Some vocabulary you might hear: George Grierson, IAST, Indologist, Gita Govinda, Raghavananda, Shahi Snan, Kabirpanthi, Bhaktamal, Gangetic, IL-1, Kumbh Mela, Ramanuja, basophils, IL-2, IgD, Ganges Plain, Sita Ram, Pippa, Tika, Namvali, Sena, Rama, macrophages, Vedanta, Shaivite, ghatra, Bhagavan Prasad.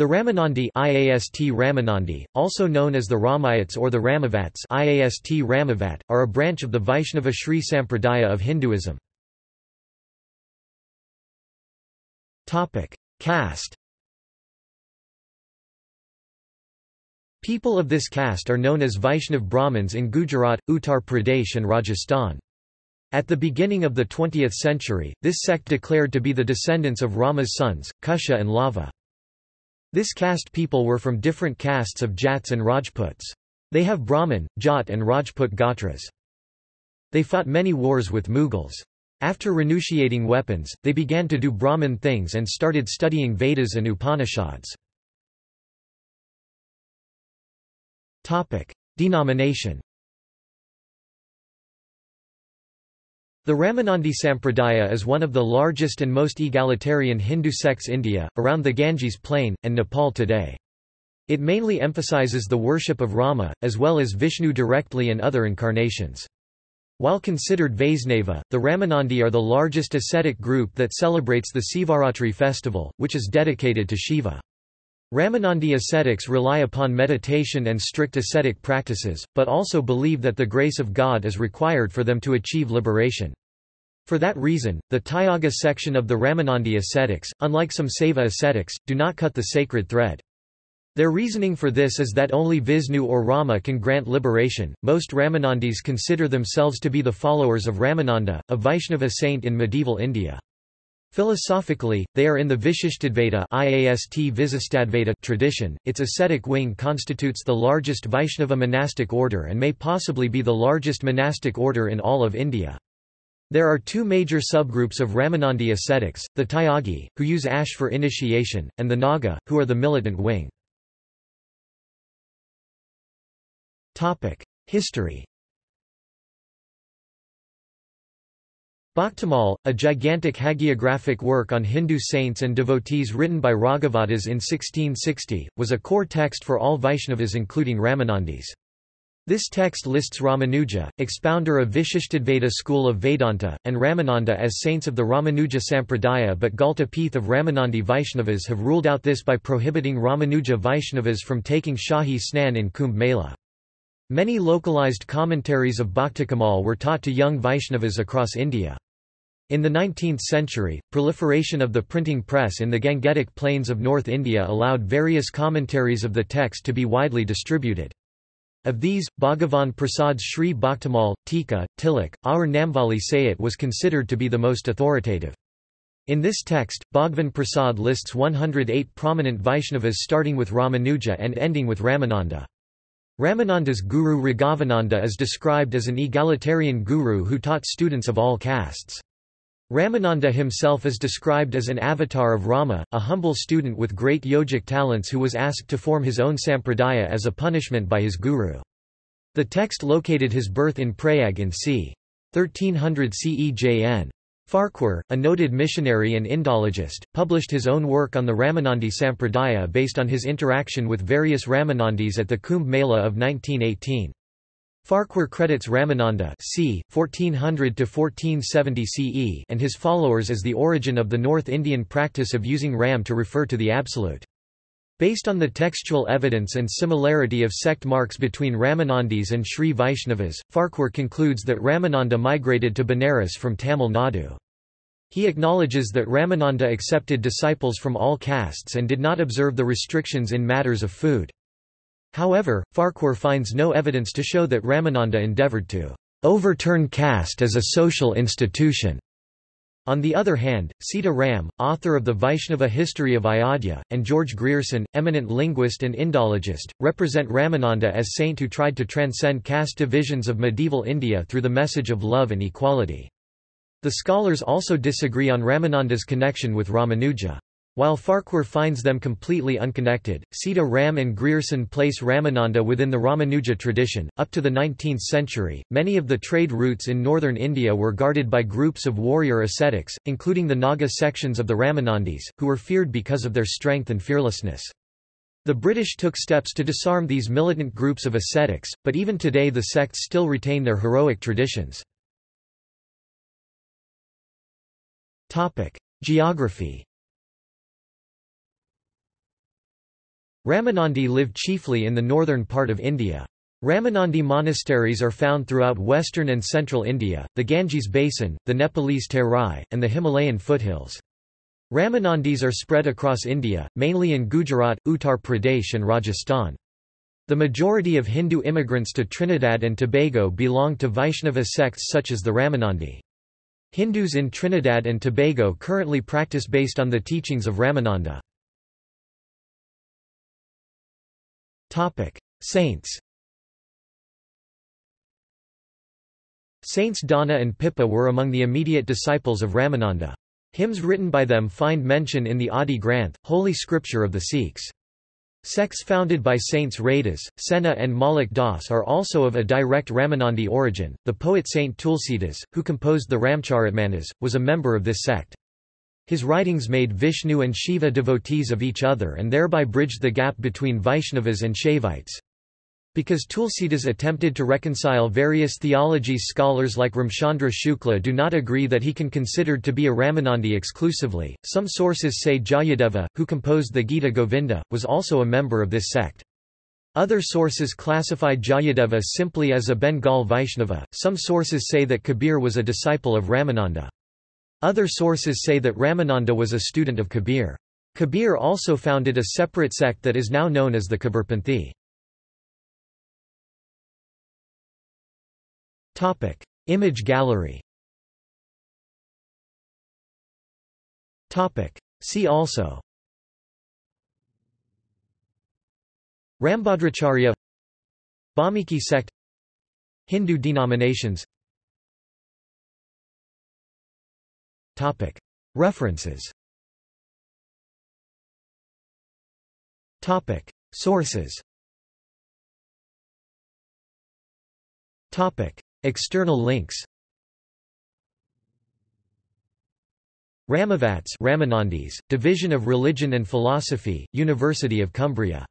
The Ramanandi (IAST Ramanandi), also known as the Ramayats or the Ramavats (IAST Ramavat), are a branch of the Vaishnava Sri Sampradaya of Hinduism. Topic: Caste. People of this caste are known as Vaishnav Brahmins in Gujarat, Uttar Pradesh, and Rajasthan. At the beginning of the 20th century, this sect declared to be the descendants of Rama's sons, Kusha and Lava. This caste people were from different castes of Jats and Rajputs. They have Brahmin, Jat and Rajput ghatras. They fought many wars with Mughals. After renunciating weapons, they began to do Brahmin things and started studying Vedas and Upanishads. Denomination. The Ramanandi Sampradaya is one of the largest and most egalitarian Hindu sects in India, around the Ganges Plain, and Nepal today. It mainly emphasizes the worship of Rama, as well as Vishnu directly and other incarnations. While considered Vaishnava, the Ramanandi are the largest ascetic group that celebrates the Sivaratri festival, which is dedicated to Shiva. Ramanandi ascetics rely upon meditation and strict ascetic practices, but also believe that the grace of God is required for them to achieve liberation. For that reason, the Tyagi section of the Ramanandi ascetics, unlike some Saiva ascetics, do not cut the sacred thread. Their reasoning for this is that only Visnu or Rama can grant liberation. Most Ramanandis consider themselves to be the followers of Ramananda, a Vaishnava saint in medieval India. Philosophically, they are in the Vishishtadvaita tradition. Its ascetic wing constitutes the largest Vaishnava monastic order and may possibly be the largest monastic order in all of India. There are two major subgroups of Ramanandi ascetics, the Tyagi, who use ash for initiation, and the Naga, who are the militant wing. History. Bhaktamal, a gigantic hagiographic work on Hindu saints and devotees written by Ragavadas in 1660, was a core text for all Vaishnavas including Ramanandis. This text lists Ramanuja, expounder of Vishishtadvaita school of Vedanta, and Ramananda as saints of the Ramanuja Sampradaya, but Galtapith of Ramanandi Vaishnavas have ruled out this by prohibiting Ramanuja Vaishnavas from taking Shahi Snan in Kumbh Mela. Many localized commentaries of Bhaktamal were taught to young Vaishnavas across India. In the 19th century, proliferation of the printing press in the Gangetic plains of North India allowed various commentaries of the text to be widely distributed. Of these, Bhagavan Prasad's Sri Bhaktamal, Tika, Tilak, Aur Namvali Sayat was considered to be the most authoritative. In this text, Bhagavan Prasad lists 108 prominent Vaishnavas starting with Ramanuja and ending with Ramananda. Ramananda's guru Raghavananda is described as an egalitarian guru who taught students of all castes. Ramananda himself is described as an avatar of Rama, a humble student with great yogic talents who was asked to form his own sampradaya as a punishment by his guru. The text located his birth in Prayag in c. 1300 CE. J.N. Farquhar, a noted missionary and Indologist, published his own work on the Ramanandi Sampradaya based on his interaction with various Ramanandis at the Kumbh Mela of 1918. Farquhar credits Ramananda c. 1400–1470 CE and his followers as the origin of the North Indian practice of using Ram to refer to the Absolute. Based on the textual evidence and similarity of sect marks between Ramanandis and Sri Vaishnavas, Farquhar concludes that Ramananda migrated to Benares from Tamil Nadu. He acknowledges that Ramananda accepted disciples from all castes and did not observe the restrictions in matters of food. However, Farquhar finds no evidence to show that Ramananda endeavored to overturn caste as a social institution. On the other hand, Sita Ram, author of the Vaishnava History of Ayodhya, and George Grierson, eminent linguist and Indologist, represent Ramananda as saint who tried to transcend caste divisions of medieval India through the message of love and equality. The scholars also disagree on Ramananda's connection with Ramanuja. While Farquhar finds them completely unconnected, Sita Ram and Grierson place Ramananda within the Ramanuja tradition. Up to the 19th century, many of the trade routes in northern India were guarded by groups of warrior ascetics, including the Naga sections of the Ramanandis, who were feared because of their strength and fearlessness. The British took steps to disarm these militant groups of ascetics, but even today the sects still retain their heroic traditions. Geography. Ramanandi lived chiefly in the northern part of India. Ramanandi monasteries are found throughout western and central India, the Ganges basin, the Nepalese Terai, and the Himalayan foothills. Ramanandis are spread across India, mainly in Gujarat, Uttar Pradesh and Rajasthan. The majority of Hindu immigrants to Trinidad and Tobago belong to Vaishnava sects such as the Ramanandi. Hindus in Trinidad and Tobago currently practice based on the teachings of Ramananda. Saints. Saints Donna and Pippa were among the immediate disciples of Ramananda. Hymns written by them find mention in the Adi Granth, holy scripture of the Sikhs. Sects founded by Saints Raidas, Sena and Malak Das are also of a direct Ramanandi origin. The poet Saint Tulsidas, who composed the Ramcharitmanas, was a member of this sect. His writings made Vishnu and Shiva devotees of each other and thereby bridged the gap between Vaishnavas and Shaivites. Because Tulsidas attempted to reconcile various theologies, scholars like Ramchandra Shukla do not agree that he can be considered to be a Ramanandi exclusively. Some sources say Jayadeva, who composed the Gita Govinda, was also a member of this sect. Other sources classify Jayadeva simply as a Bengal Vaishnava. Some sources say that Kabir was a disciple of Ramananda. Other sources say that Ramananda was a student of Kabir. Kabir also founded a separate sect that is now known as the Kabirpanthi. Image gallery. See also: Rambhadracharya, Bamiki sect, Hindu denominations. References. Sources. External links. Ramavats, Ramanandis, Division of Religion and Philosophy, University of Cumbria.